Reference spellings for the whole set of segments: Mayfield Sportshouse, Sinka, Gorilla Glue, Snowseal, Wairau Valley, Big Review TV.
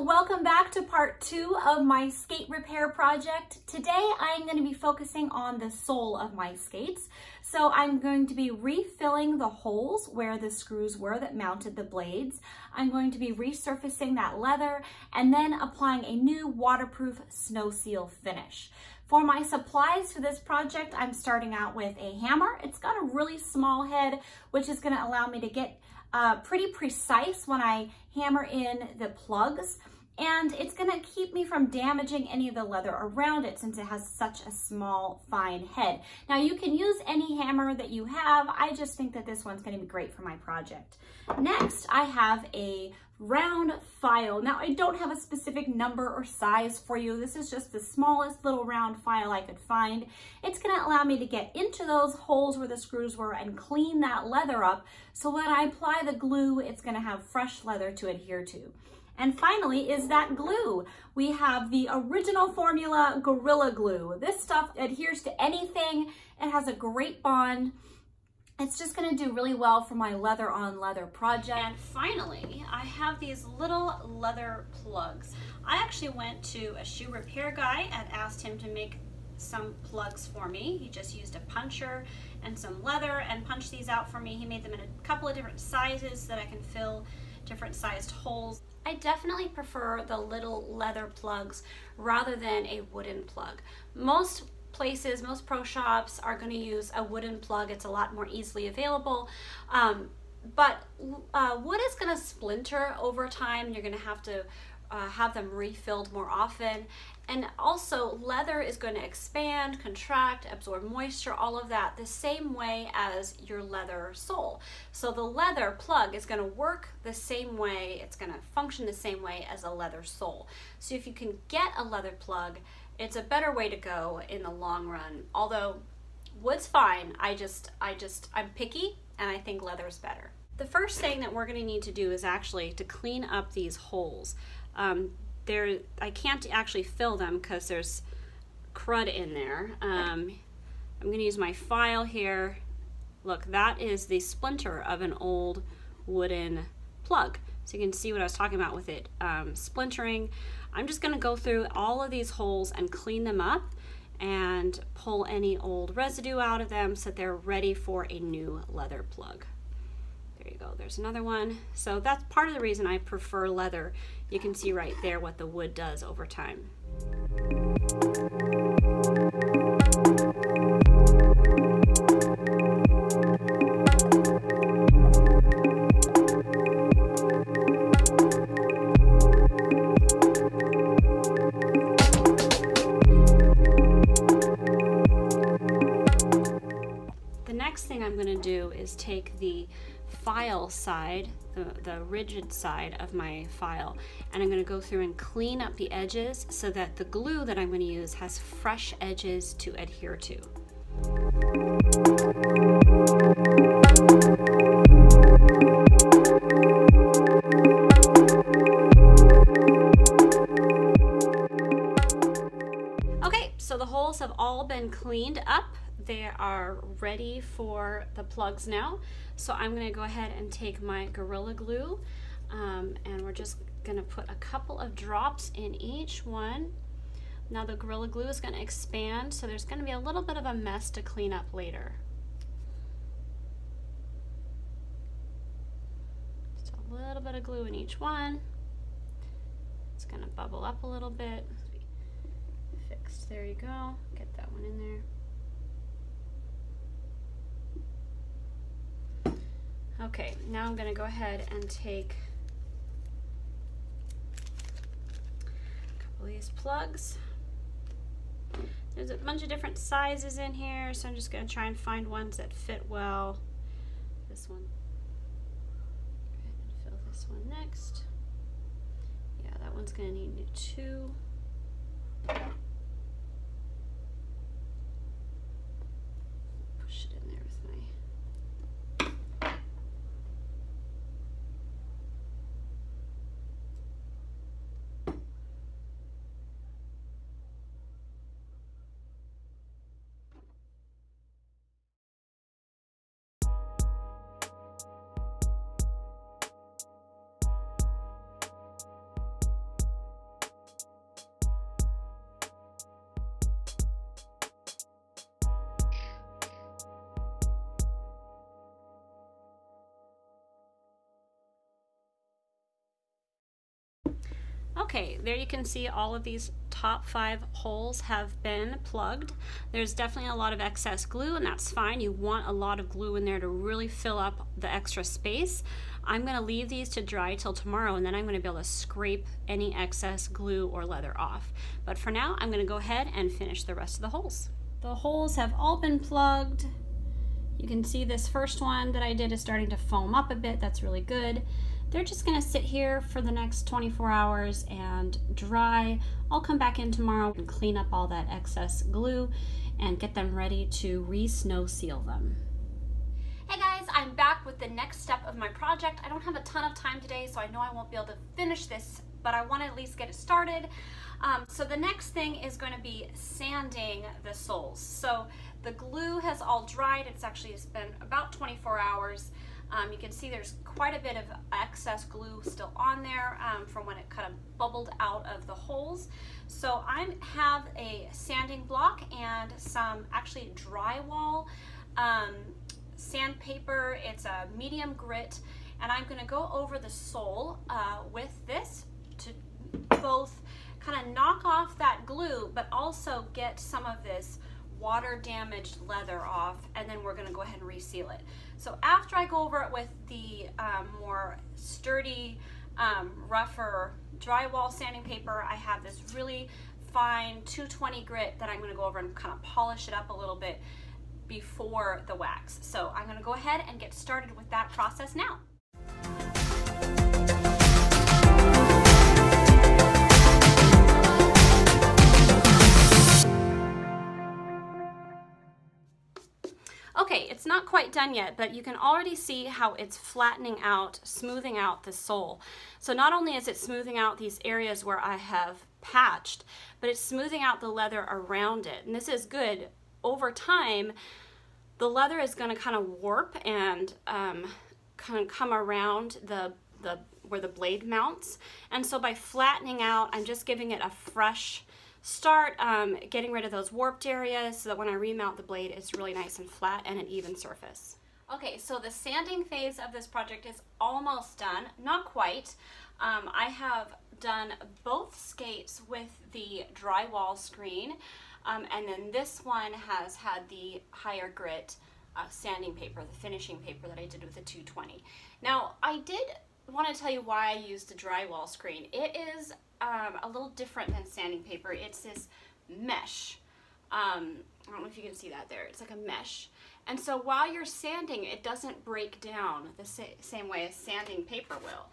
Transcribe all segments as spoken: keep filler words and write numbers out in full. welcome back to part two of my skate repair project. Today I'm going to be focusing on the sole of my skates. So I'm going to be refilling the holes where the screws were that mounted the blades. I'm going to be resurfacing that leather and then applying a new waterproof Snowseal finish. For my supplies for this project, I'm starting out with a hammer. It's got a really small head, which is going to allow me to get Uh, pretty precise when I hammer in the plugs, and it's gonna keep me from damaging any of the leather around it since it has such a small, fine head. Now you can use any hammer that you have. I just think that this one's gonna be great for my project. Next, I have a round file. Now I don't have a specific number or size for you. This is just the smallest little round file I could find. It's going to allow me to get into those holes where the screws were and clean that leather up. So when I apply the glue, it's going to have fresh leather to adhere to. And finally is that glue. We have the original formula Gorilla Glue. This stuff adheres to anything. It has a great bond. It's just gonna do really well for my leather on leather project. And finally, I have these little leather plugs. I actually went to a shoe repair guy and asked him to make some plugs for me. He just used a puncher and some leather and punched these out for me. He made them in a couple of different sizes so that I can fill different sized holes. I definitely prefer the little leather plugs rather than a wooden plug. Most places, most pro shops are going to use a wooden plug. It's a lot more easily available, um, but uh, wood is going to splinter over time. You're going to have to uh, have them refilled more often, and also leather is going to expand, contract, absorb moisture, all of that the same way as your leather sole. So the leather plug is going to work the same way, it's going to function the same way as a leather sole. So if you can get a leather plug, it's a better way to go in the long run. Although wood's fine, I just, I just, I'm picky and I think leather's better. The first thing that we're gonna need to do is actually to clean up these holes. Um, there, I can't actually fill them because there's crud in there. Um, I'm gonna use my file here. Look, that is the splinter of an old wooden plug. So you can see what I was talking about with it um, splintering. I'm just gonna go through all of these holes and clean them up and pull any old residue out of them so that they're ready for a new leather plug. There you go, there's another one. So that's part of the reason I prefer leather. You can see right there what the wood does over time. Is take the file side, the, the rigid side of my file, and I'm going to go through and clean up the edges so that the glue that I'm going to use has fresh edges to adhere to. Okay, so the holes have all been cleaned up. They are ready for the plugs now. So I'm gonna go ahead and take my Gorilla Glue um, and we're just gonna put a couple of drops in each one. Now the Gorilla Glue is gonna expand, so there's gonna be a little bit of a mess to clean up later. Just a little bit of glue in each one. It's gonna bubble up a little bit. Fixed, there you go. Get that one in there. Okay, now I'm going to go ahead and take a couple of these plugs. There's a bunch of different sizes in here, so I'm just going to try and find ones that fit well. This one. I'm going to fill this one next. Yeah, that one's going to need new two. Push it in there with my... Okay, there you can see all of these top five holes have been plugged. There's definitely a lot of excess glue, and that's fine. You want a lot of glue in there to really fill up the extra space. I'm going to leave these to dry till tomorrow, and then I'm going to be able to scrape any excess glue or leather off. But for now, I'm going to go ahead and finish the rest of the holes. The holes have all been plugged. You can see this first one that I did is starting to foam up a bit. That's really good. They're just gonna sit here for the next twenty-four hours and dry. I'll come back in tomorrow and clean up all that excess glue and get them ready to re-snow seal them. Hey guys, I'm back with the next step of my project. I don't have a ton of time today, so I know I won't be able to finish this, but I wanna at least get it started. Um, so the next thing is gonna be sanding the soles. So the glue has all dried. It's actually it's been about twenty-four hours. Um, you can see there's quite a bit of excess glue still on there um, from when it kind of bubbled out of the holes. So I have a sanding block and some actually drywall um, sandpaper. It's a medium grit, and I'm going to go over the sole uh, with this to both kind of knock off that glue but also get some of this water damaged leather off, and then we're going to go ahead and reseal it. So after I go over it with the um, more sturdy, um, rougher drywall sanding paper, I have this really fine two twenty grit that I'm going to go over and kind of polish it up a little bit before the wax. So I'm going to go ahead and get started with that process now. Okay, it's not quite done yet, but you can already see how it's flattening out, smoothing out the sole. So not only is it smoothing out these areas where I have patched, but it's smoothing out the leather around it. And this is good. Over time, the leather is going to kind of warp and um, kind of come around the, the, where the blade mounts. And so by flattening out, I'm just giving it a fresh start, um, getting rid of those warped areas so that when I remount the blade, it's really nice and flat and an even surface. Okay, so the sanding phase of this project is almost done. Not quite. Um, I have done both skates with the drywall screen, um, and then this one has had the higher grit uh, sanding paper, the finishing paper that I did with the two twenty. Now, I did want to tell you why I used the drywall screen. It is Um, a little different than sanding paper. It's this mesh. Um, I don't know if you can see that there. It's like a mesh. And so while you're sanding, it doesn't break down the sa same way as sanding paper will.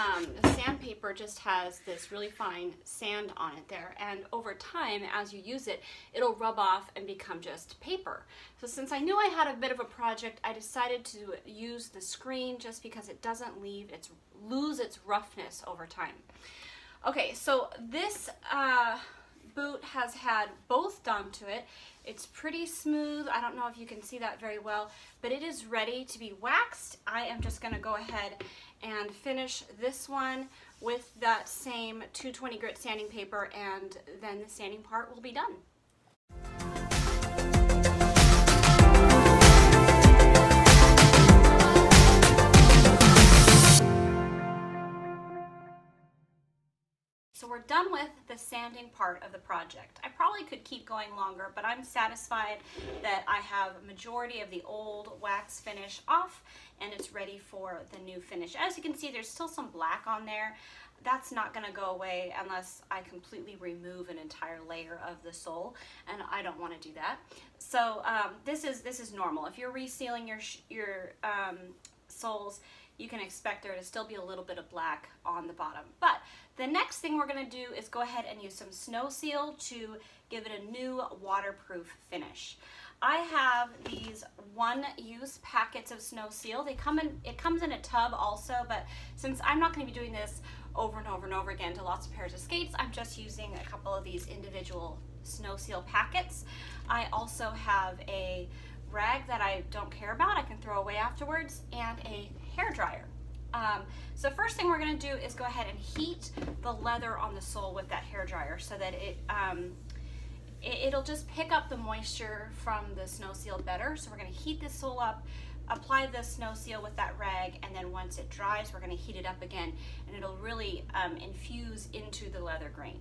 Um, the sandpaper just has this really fine sand on it there, and over time, as you use it, it'll rub off and become just paper. So since I knew I had a bit of a project, I decided to use the screen just because it doesn't leave its, lose its roughness over time. Okay, so this uh, boot has had both done to it. It's pretty smooth. I don't know if you can see that very well, but it is ready to be waxed. I am just going to go ahead and finish this one with that same two twenty grit sanding paper, and then the sanding part will be done. So we're done with the sanding part of the project. I probably could keep going longer, but I'm satisfied that I have a majority of the old wax finish off, and it's ready for the new finish. As you can see, there's still some black on there. That's not gonna go away unless I completely remove an entire layer of the sole, and I don't wanna do that. So um, this is this is normal. If you're resealing your, your um, soles, you can expect there to still be a little bit of black on the bottom. But the next thing we're gonna do is go ahead and use some Snowseal to give it a new waterproof finish. I have these one-use packets of Snowseal. They come in, it comes in a tub also, but since I'm not gonna be doing this over and over and over again to lots of pairs of skates, I'm just using a couple of these individual Snowseal packets. I also have a rag that I don't care about, I can throw away afterwards, and a hair dryer. Um, so first thing we're going to do is go ahead and heat the leather on the sole with that hair dryer so that it, um, it it'll just pick up the moisture from the Snowseal better. So we're going to heat this sole up apply the snow seal with that rag, and then once it dries, we're going to heat it up again, and it'll really um, infuse into the leather grain.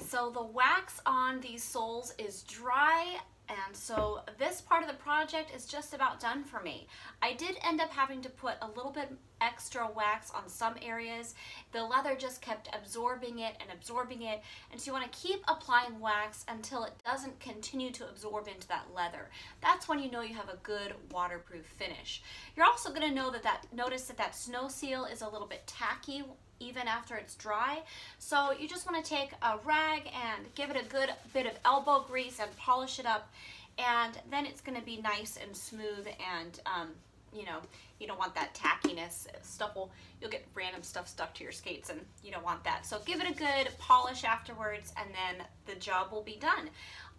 So the wax on these soles is dry, and so this part of the project is just about done for me. I did end up having to put a little bit extra wax on some areas. The leather just kept absorbing it and absorbing it, and so you want to keep applying wax until it doesn't continue to absorb into that leather. That's when you know you have a good waterproof finish. You're also going to know that that notice that that snow seal is a little bit tacky even after it's dry. So you just want to take a rag and give it a good bit of elbow grease and polish it up, and then it's going to be nice and smooth, and um, you know, you don't want that tackiness. Stuff will, you'll get random stuff stuck to your skates, and you don't want that. So give it a good polish afterwards, and then the job will be done.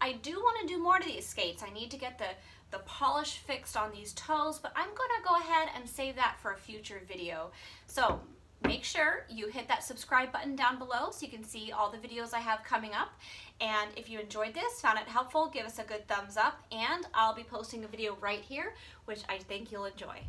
I do want to do more to these skates. I need to get the the polish fixed on these toes, but I'm going to go ahead and save that for a future video. So make sure you hit that subscribe button down below so you can see all the videos I have coming up. And if you enjoyed this, found it helpful, give us a good thumbs up, and I'll be posting a video right here, which I think you'll enjoy.